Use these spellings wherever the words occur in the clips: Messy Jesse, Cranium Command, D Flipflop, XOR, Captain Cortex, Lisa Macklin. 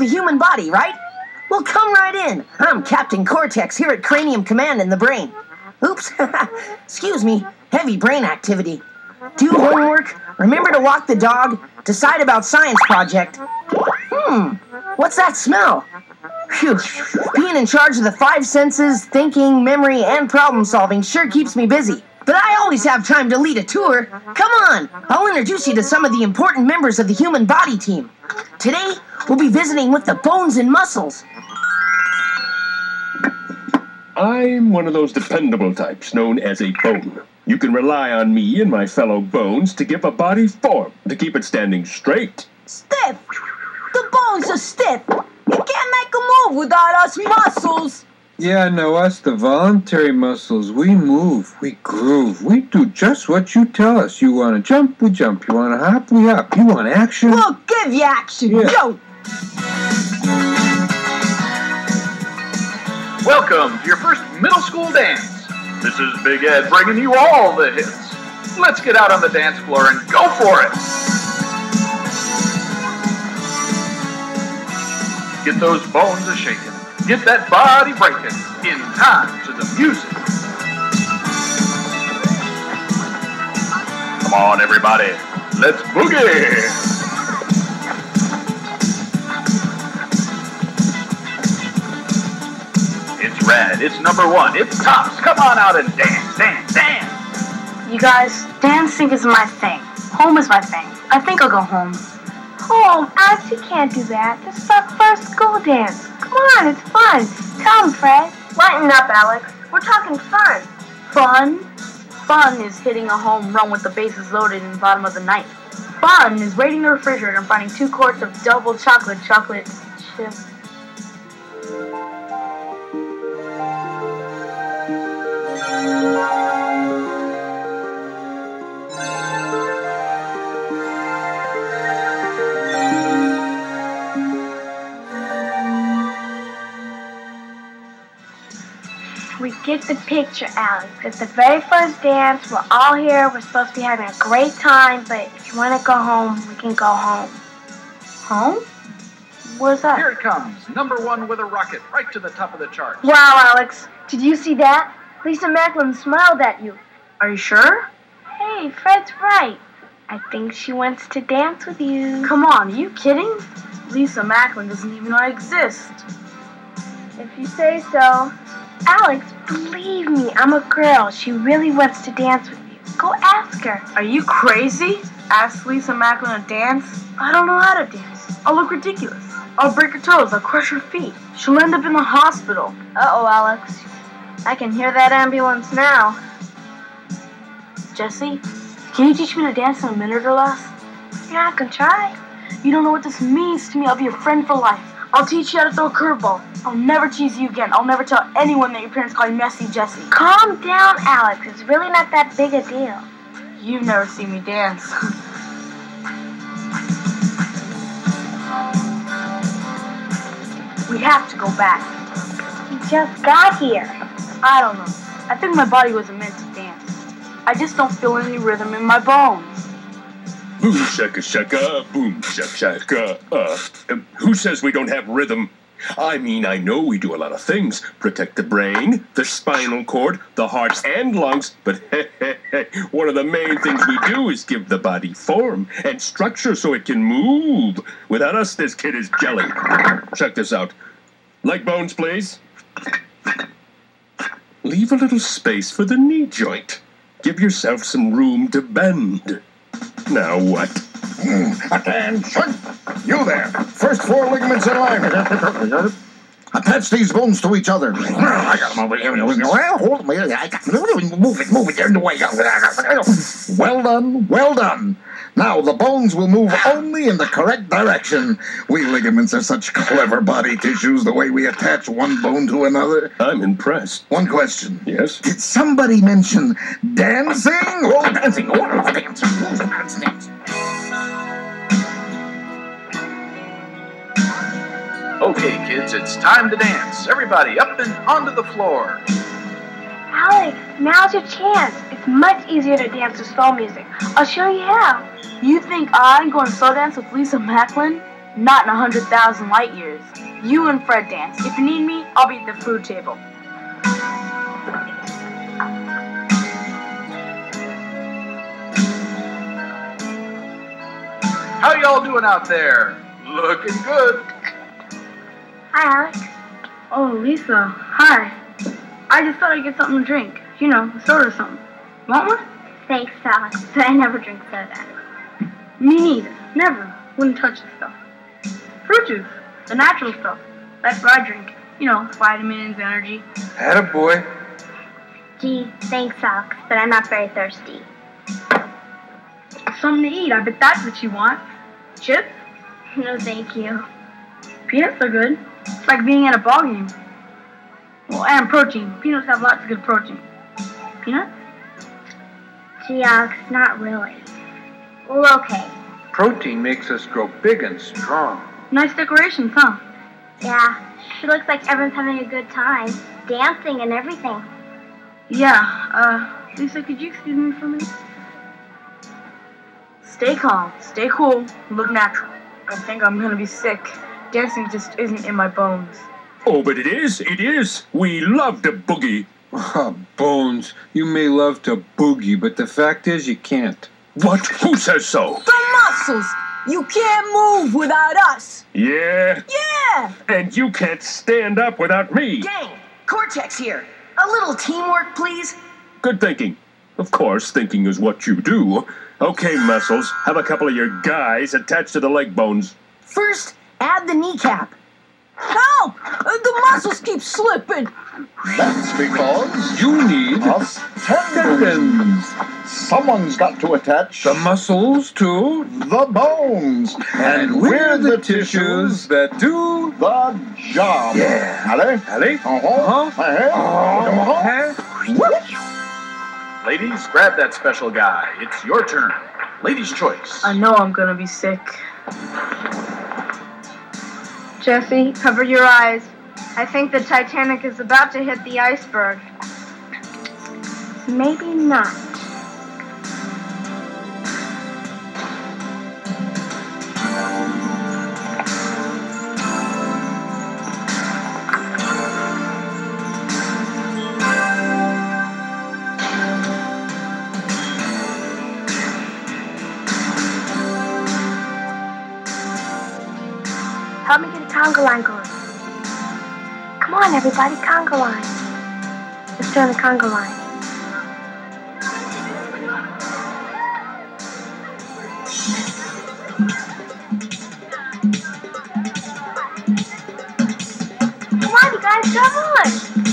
Human body, right? Well, come right in. I'm Captain Cortex here at Cranium Command in the brain. Oops. Excuse me. Heavy brain activity. Do homework. Remember to walk the dog. Decide about science project. What's that smell? Phew. Being in charge of the 5 senses, thinking, memory, and problem solving sure keeps me busy. But I always have time to lead a tour. Come on. I'll introduce you to some of the important members of the human body team. Today, we'll be visiting with the bones and muscles. I'm one of those dependable types known as a bone. You can rely on me and my fellow bones to give a body form, to keep it standing straight. Stiff! The bones are stiff! You can't make a move without us muscles! Yeah, no, us, the voluntary muscles. We move, we groove, we do just what you tell us. You want to jump, we jump. You want to hop, we hop. You want action? We'll give you action. Yeah. Yo! Welcome to your first middle school dance. This is Big Ed bringing you all the hits. Let's get out on the dance floor and go for it. Get those bones a-shaking. Get that body breaking in time to the music. Come on, everybody. Let's boogie. It's red. It's number 1. It's tops. Come on out and dance, dance, dance. You guys, dancing is my thing. Home is my thing. I think I'll go home. Home? Alex, you can't do that. This is our first school dance. Come on, it's fun. Come, Fred. Lighten up, Alex. We're talking fun. Fun? Fun is hitting a home run with the bases loaded in the bottom of the ninth. Fun is raiding the refrigerator and finding 2 quarts of double chocolate chip. We get the picture, Alex. It's the very first dance. We're all here. We're supposed to be having a great time, but if you want to go home, we can go home. Home? What's that? Here it comes. Number 1 with a rocket right to the top of the chart. Wow, Alex. Did you see that? Lisa Macklin smiled at you. Are you sure? Hey, Fred's right. I think she wants to dance with you. Come on, are you kidding? Lisa Macklin doesn't even know I exist. If you say so. Alex, believe me, I'm a girl. She really wants to dance with you. Go ask her. Are you crazy? Ask Lisa Macklin to dance? I don't know how to dance. I'll look ridiculous. I'll break her toes. I'll crush her feet. She'll end up in the hospital. Uh-oh, Alex. I can hear that ambulance now. Jesse, can you teach me to dance in a minute or less? Yeah, I can try. You don't know what this means to me. I'll be your friend for life. I'll teach you how to throw a curveball. I'll never tease you again. I'll never tell anyone that your parents call you Messy Jesse. Calm down, Alex. It's really not that big a deal. You've never seen me dance. We have to go back. You just got here. I don't know. I think my body wasn't meant to dance. I just don't feel any rhythm in my bones. Boom shaka shaka, boom shaka shaka. Who says we don't have rhythm? I mean, I know we do a lot of things. Protect the brain, the spinal cord, the hearts and lungs. But one of the main things we do is give the body form and structure so it can move. Without us, this kid is jelly. Check this out. Leg bones, please. Leave a little space for the knee joint. Give yourself some room to bend. Now what? Attention! You there! First 4 ligaments in line! Attach these bones to each other. I got them over here. Well, hold me. Move it, move it. Well done, well done. Now the bones will move only in the correct direction. We ligaments are such clever body tissues, the way we attach one bone to another. I'm impressed. One question. Yes? Did somebody mention dancing? Oh, dancing. Oh, dance. Oh, dance, dance. Okay, kids, it's time to dance. Everybody up and onto the floor. Alex, now's your chance. It's much easier to dance to slow music. I'll show you how. You think I'm going to slow dance with Lisa Macklin? Not in 100,000 light years. You and Fred dance. If you need me, I'll be at the food table. How y'all doing out there? Looking good. Hi, Alex. Oh, Lisa. Hi. I just thought I'd get something to drink. You know, a soda or something. Want one? Thanks, Alex, but I never drink soda. Me neither. Never. Wouldn't touch the stuff. Fruit juice. The natural stuff. That's what I drink. You know, vitamins, energy. Attaboy. Gee, thanks, Alex, but I'm not very thirsty. Something to eat. I bet that's what you want. Chips? No, thank you. Peanuts are good. It's like being at a ball game. Well, and protein. Peanuts have lots of good protein. Peanuts? Gee, Alex, not really. Well, okay. Protein makes us grow big and strong. Nice decorations, huh? Yeah. It looks like everyone's having a good time. Dancing and everything. Yeah. Lisa, could you excuse me for a minute? Stay calm. Stay cool. Look natural. I think I'm gonna be sick. Dancing just isn't in my bones. Oh, but it is. It is. We love to boogie. Oh, Bones. You may love to boogie, but the fact is you can't. What? Who says so? The muscles! You can't move without us! Yeah? Yeah! And you can't stand up without me! Gang! Cortex here! A little teamwork, please? Good thinking. Of course, thinking is what you do. Okay, Muscles, have a couple of your guys attached to the leg bones. First, add the kneecap. Help! The muscles keep slipping! That's because you need us tendons. Someone's got to attach the muscles to the bones. And we're the tissues that do the job. Yeah. Allez? Allez? Uh-huh. Uh-huh. Uh-huh. Ladies, grab that special guy. It's your turn. Ladies' choice. I know I'm gonna be sick. Jesse, cover your eyes. I think the Titanic is about to hit the iceberg. Maybe not. Help me get a conga line going. Come on, everybody, conga line. Let's join the conga line. Come on, you guys, come on!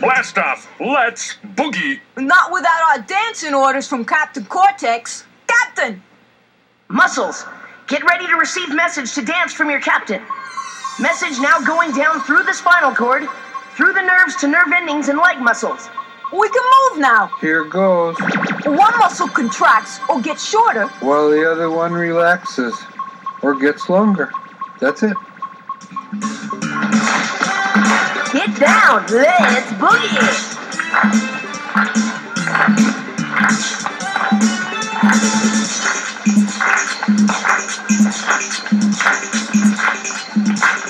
Blast off! Let's boogie! Not without our dancing orders from Captain Cortex. Captain! Muscles, get ready to receive message to dance from your captain. Message now going down through the spinal cord, through the nerves to nerve endings and leg muscles. We can move now. Here goes. One muscle contracts or gets shorter, while the other one relaxes or gets longer. That's it. Get down. Let's boogie!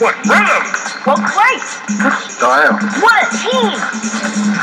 What rhythm! What great! Style! What a team!